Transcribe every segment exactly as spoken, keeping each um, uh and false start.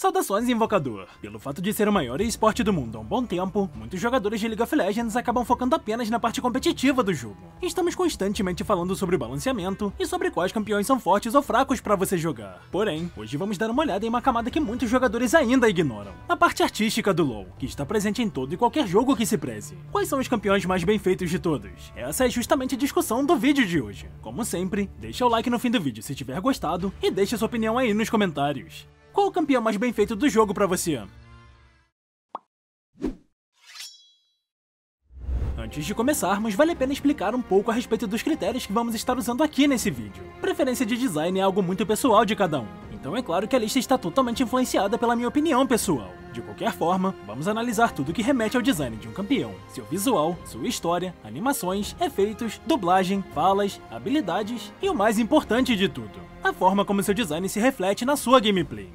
Saudações, Invocador! Pelo fato de ser o maior e-sport do mundo há um bom tempo, muitos jogadores de League of Legends acabam focando apenas na parte competitiva do jogo. Estamos constantemente falando sobre o balanceamento e sobre quais campeões são fortes ou fracos para você jogar. Porém, hoje vamos dar uma olhada em uma camada que muitos jogadores ainda ignoram. A parte artística do LoL, que está presente em todo e qualquer jogo que se preze. Quais são os campeões mais bem feitos de todos? Essa é justamente a discussão do vídeo de hoje. Como sempre, deixa o like no fim do vídeo se tiver gostado e deixa sua opinião aí nos comentários. Qual o campeão mais bem feito do jogo pra você? Antes de começarmos, vale a pena explicar um pouco a respeito dos critérios que vamos estar usando aqui nesse vídeo. Preferência de design é algo muito pessoal de cada um, então é claro que a lista está totalmente influenciada pela minha opinião pessoal. De qualquer forma, vamos analisar tudo que remete ao design de um campeão, seu visual, sua história, animações, efeitos, dublagem, falas, habilidades e o mais importante de tudo, a forma como seu design se reflete na sua gameplay.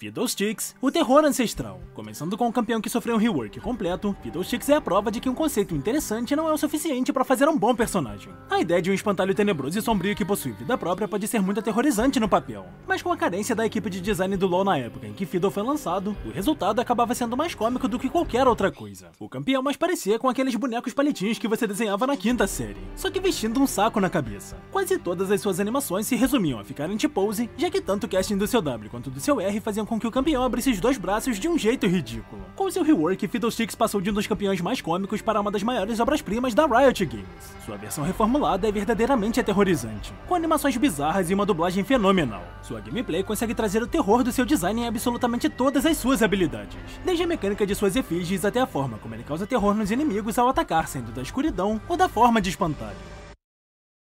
Fiddlesticks, o terror ancestral. Começando com um campeão que sofreu um rework completo, Fiddlesticks é a prova de que um conceito interessante não é o suficiente para fazer um bom personagem. A ideia de um espantalho tenebroso e sombrio que possui vida própria pode ser muito aterrorizante no papel, mas com a carência da equipe de design do LoL na época em que Fiddle foi lançado, o resultado acabava sendo mais cômico do que qualquer outra coisa. O campeão mais parecia com aqueles bonecos palitinhos que você desenhava na quinta série, só que vestindo um saco na cabeça. Quase todas as suas animações se resumiam a ficar anti-pose, já que tanto o casting do seu W quanto do seu R faziam com que o campeão abrisse os dois braços de um jeito ridículo. Com seu rework, Fiddlesticks passou de um dos campeões mais cômicos para uma das maiores obras-primas da Riot Games. Sua versão reformulada é verdadeiramente aterrorizante, com animações bizarras e uma dublagem fenomenal. Sua gameplay consegue trazer o terror do seu design em absolutamente todas as suas habilidades, desde a mecânica de suas efígies até a forma como ele causa terror nos inimigos ao atacar, sendo da escuridão ou da forma de espantalho.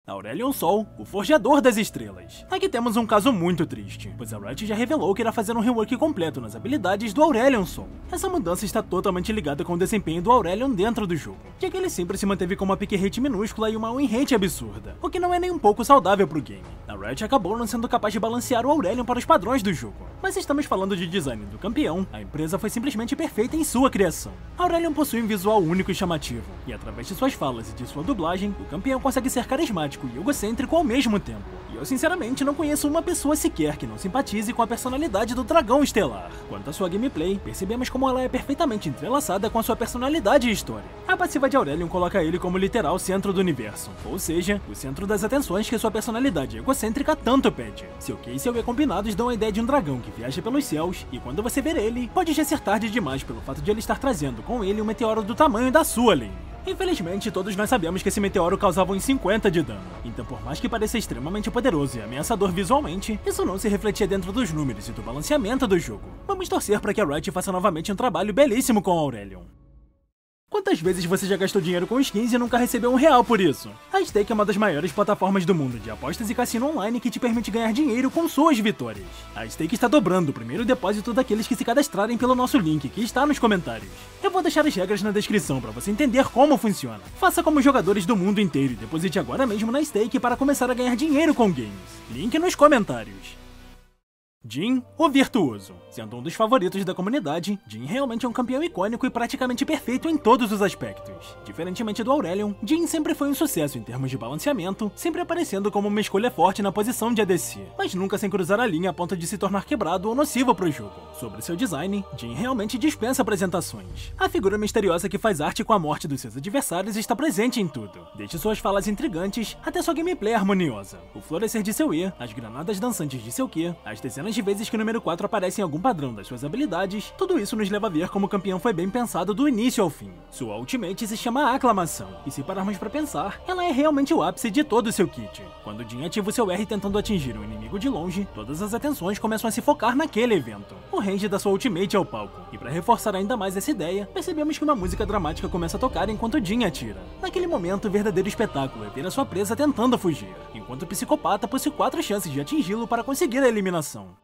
Aurelion Sol, o Forjador das Estrelas. Aqui temos um caso muito triste, pois a Riot já revelou que irá fazer um rework completo nas habilidades do Aurelion Sol. Essa mudança está totalmente ligada com o desempenho do Aurelion dentro do jogo, já que ele sempre se manteve com uma pick rate minúscula e uma win rate absurda, o que não é nem um pouco saudável pro game. A Riot acabou não sendo capaz de balancear o Aurelion para os padrões do jogo, mas estamos falando de design do campeão, a empresa foi simplesmente perfeita em sua criação. Aurelion possui um visual único e chamativo, e através de suas falas e de sua dublagem, o campeão consegue ser carismático e egocêntrico ao mesmo tempo. E eu sinceramente não conheço uma pessoa sequer que não simpatize com a personalidade do Dragão Estelar. Quanto à sua gameplay, percebemos como ela é perfeitamente entrelaçada com a sua personalidade e história. A passiva de Aurelion coloca ele como literal centro do universo, ou seja, o centro das atenções que sua personalidade egocêntrica tanto pede. Seu Q e seu E combinados dão a ideia de um dragão que viaja pelos céus, e quando você ver ele, pode já ser tarde demais pelo fato de ele estar trazendo com ele um meteoro do tamanho da sua lane. Infelizmente, todos nós sabemos que esse meteoro causava uns cinquenta de dano, então por mais que pareça extremamente poderoso e ameaçador visualmente, isso não se refletia dentro dos números e do balanceamento do jogo. Vamos torcer para que a Riot faça novamente um trabalho belíssimo com Aurelion. Quantas vezes você já gastou dinheiro com skins e nunca recebeu um real por isso? A Stake é uma das maiores plataformas do mundo de apostas e cassino online que te permite ganhar dinheiro com suas vitórias. A Stake está dobrando o primeiro depósito daqueles que se cadastrarem pelo nosso link que está nos comentários. Eu vou deixar as regras na descrição para você entender como funciona. Faça como os jogadores do mundo inteiro e deposite agora mesmo na Stake para começar a ganhar dinheiro com games. Link nos comentários. Jhin, o Virtuoso. Sendo um dos favoritos da comunidade, Jhin realmente é um campeão icônico e praticamente perfeito em todos os aspectos. Diferentemente do Aurelion, Jhin sempre foi um sucesso em termos de balanceamento, sempre aparecendo como uma escolha forte na posição de A D C, mas nunca sem cruzar a linha a ponto de se tornar quebrado ou nocivo pro jogo. Sobre seu design, Jhin realmente dispensa apresentações. A figura misteriosa que faz arte com a morte dos seus adversários está presente em tudo, desde suas falas intrigantes até sua gameplay harmoniosa. O florescer de seu E, as granadas dançantes de seu Q, as dezenas de vezes que o número quatro aparece em algum padrão das suas habilidades, tudo isso nos leva a ver como o campeão foi bem pensado do início ao fim. Sua ultimate se chama Aclamação, e se pararmos pra pensar, ela é realmente o ápice de todo o seu kit. Quando Jhin ativa o seu R tentando atingir um inimigo de longe, todas as atenções começam a se focar naquele evento. O range da sua ultimate é o palco, e pra reforçar ainda mais essa ideia, percebemos que uma música dramática começa a tocar enquanto Jhin atira. Naquele momento, o verdadeiro espetáculo é ver a sua presa tentando fugir, enquanto o psicopata possui quatro chances de atingi-lo para conseguir a eliminação.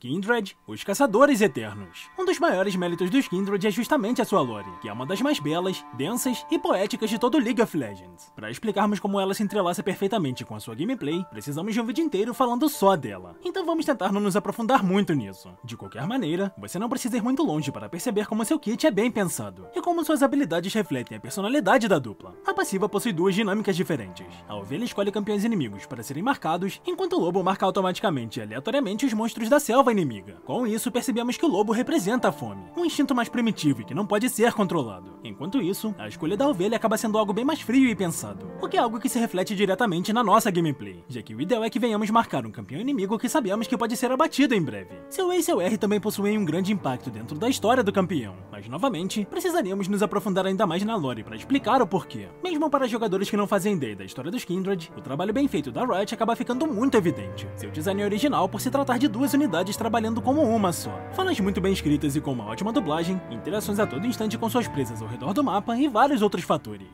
Kindred, os Caçadores Eternos. Um dos maiores méritos dos Kindred é justamente a sua lore, que é uma das mais belas, densas e poéticas de todo League of Legends. Para explicarmos como ela se entrelaça perfeitamente com a sua gameplay, precisamos de um vídeo inteiro falando só dela, então vamos tentar não nos aprofundar muito nisso. De qualquer maneira, você não precisa ir muito longe para perceber como seu kit é bem pensado, e como suas habilidades refletem a personalidade da dupla. A passiva possui duas dinâmicas diferentes. A ovelha escolhe campeões inimigos para serem marcados, enquanto o lobo marca automaticamente e aleatoriamente os monstros da selva nova inimiga. Com isso, percebemos que o lobo representa a fome, um instinto mais primitivo e que não pode ser controlado. Enquanto isso, a escolha da ovelha acaba sendo algo bem mais frio e pensado, o que é algo que se reflete diretamente na nossa gameplay, já que o ideal é que venhamos marcar um campeão inimigo que sabemos que pode ser abatido em breve. Seu E e seu R também possuem um grande impacto dentro da história do campeão, mas novamente, precisaríamos nos aprofundar ainda mais na lore para explicar o porquê. Mesmo para jogadores que não fazem ideia da história dos Kindred, o trabalho bem feito da Riot acaba ficando muito evidente. Seu design original por se tratar de duas unidades trabalhando como uma só. Falas muito bem escritas e com uma ótima dublagem, interações a todo instante com suas presas ao redor do mapa e vários outros fatores.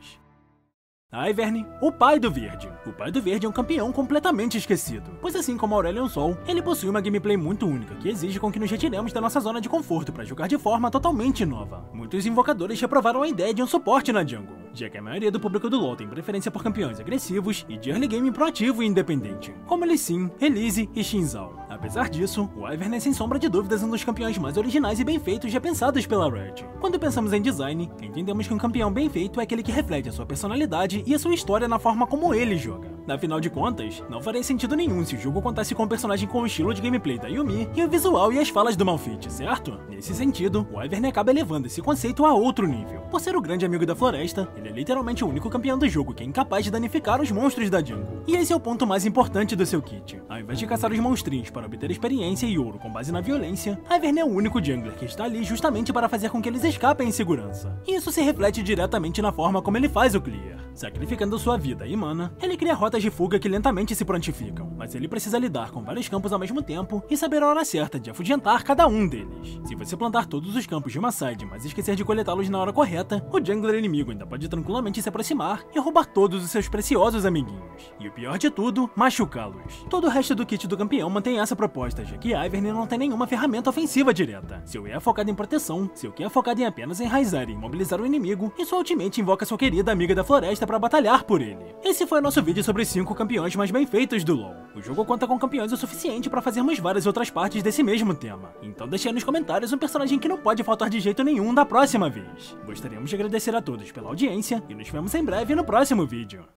Ivern, o pai do verde. O pai do verde é um campeão completamente esquecido, pois assim como Aurelion Sol, ele possui uma gameplay muito única que exige com que nos retiremos da nossa zona de conforto para jogar de forma totalmente nova. Muitos invocadores reprovaram a ideia de um suporte na jungle, já que a maioria do público do LoL tem preferência por campeões agressivos e de early game proativo e independente, como Lee Sin, Elise e Xin Zhao. Apesar disso, o Ivern é sem sombra de dúvidas um dos campeões mais originais e bem feitos já pensados pela Riot. Quando pensamos em design, entendemos que um campeão bem feito é aquele que reflete a sua personalidade e a sua história na forma como ele joga. Afinal de contas, não faria sentido nenhum se o jogo contasse com um personagem com o estilo de gameplay da Yuumi e o visual e as falas do Malphite, certo? Nesse sentido, o Ivern acaba elevando esse conceito a outro nível. Por ser o grande amigo da floresta, ele é literalmente o único campeão do jogo que é incapaz de danificar os monstros da jungle. E esse é o ponto mais importante do seu kit. Ao invés de caçar os monstrinhos para obter experiência e ouro com base na violência, Ivern é o único jungler que está ali justamente para fazer com que eles escapem em segurança. E isso se reflete diretamente na forma como ele faz o clear. Sacrificando sua vida e mana, ele cria rotas de fuga que lentamente se prontificam, mas ele precisa lidar com vários campos ao mesmo tempo e saber a hora certa de afugentar cada um deles. Se você plantar todos os campos de uma side, mas esquecer de coletá-los na hora correta, o jungler inimigo ainda pode tranquilamente se aproximar e roubar todos os seus preciosos amiguinhos. E o pior de tudo, machucá-los. Todo o resto do kit do campeão mantém essa proposta, já que Ivern não tem nenhuma ferramenta ofensiva direta. Seu E é focado em proteção, seu Q é focado em apenas enraizar e imobilizar o inimigo, e sua ultimate invoca sua querida amiga da floresta para batalhar por ele. Esse foi o nosso vídeo sobre os cinco campeões mais bem feitos do LoL. O jogo conta com campeões o suficiente para fazermos várias outras partes desse mesmo tema. Então deixe aí nos comentários um personagem que não pode faltar de jeito nenhum da próxima vez. Gostaríamos de agradecer a todos pela audiência e nos vemos em breve no próximo vídeo.